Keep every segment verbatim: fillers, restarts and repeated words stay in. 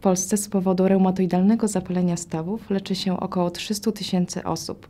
Polsce z powodu reumatoidalnego zapalenia stawów leczy się około trzystu tysięcy osób.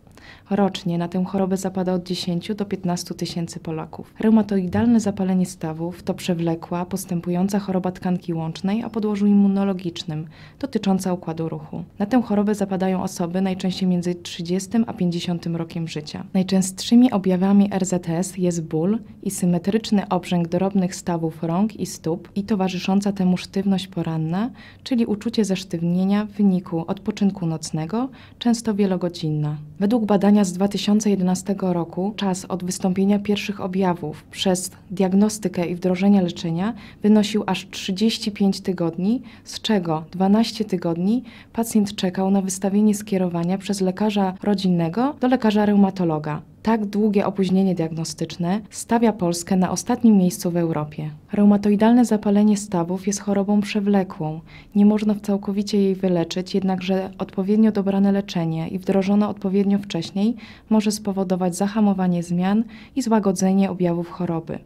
Rocznie na tę chorobę zapada od dziesięciu do piętnastu tysięcy Polaków. Reumatoidalne zapalenie stawów to przewlekła, postępująca choroba tkanki łącznej o podłożu immunologicznym, dotycząca układu ruchu. Na tę chorobę zapadają osoby najczęściej między trzydziestym a pięćdziesiątym rokiem życia. Najczęstszymi objawami R Z S jest ból i symetryczny obrzęk drobnych stawów rąk i stóp i towarzysząca temu sztywność poranna, czyli uczucie zesztywnienia w wyniku odpoczynku nocnego, często wielogodzinna. Według badania z dwa tysiące jedenastego roku czas od wystąpienia pierwszych objawów przez diagnostykę i wdrożenie leczenia wynosił aż trzydzieści pięć tygodni, z czego dwanaście tygodni pacjent czekał na wystawienie skierowania przez lekarza rodzinnego do lekarza reumatologa. Tak długie opóźnienie diagnostyczne stawia Polskę na ostatnim miejscu w Europie. Reumatoidalne zapalenie stawów jest chorobą przewlekłą. Nie można całkowicie jej wyleczyć, jednakże odpowiednio dobrane leczenie i wdrożone odpowiednio wcześniej może spowodować zahamowanie zmian i złagodzenie objawów choroby.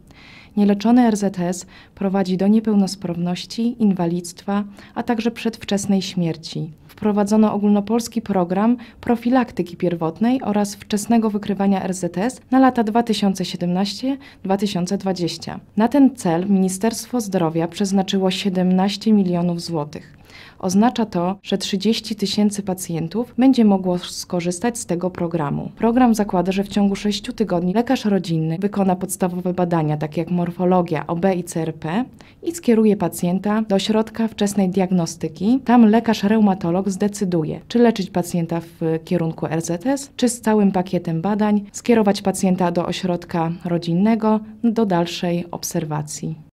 Nieleczony R Z S prowadzi do niepełnosprawności, inwalidztwa, a także przedwczesnej śmierci. Wprowadzono ogólnopolski program profilaktyki pierwotnej oraz wczesnego wykrywania R Z S na lata dwa tysiące siedemnasty do dwa tysiące dwudziestego. Na ten cel Ministerstwo Zdrowia przeznaczyło siedemnaście milionów złotych. Oznacza to, że trzydzieści tysięcy pacjentów będzie mogło skorzystać z tego programu. Program zakłada, że w ciągu sześciu tygodni lekarz rodzinny wykona podstawowe badania, takie jak morfologia, O B i C R P i skieruje pacjenta do ośrodka wczesnej diagnostyki. Tam lekarz reumatolog zdecyduje, czy leczyć pacjenta w kierunku R Z S, czy z całym pakietem badań skierować pacjenta do ośrodka rodzinnego do dalszej obserwacji.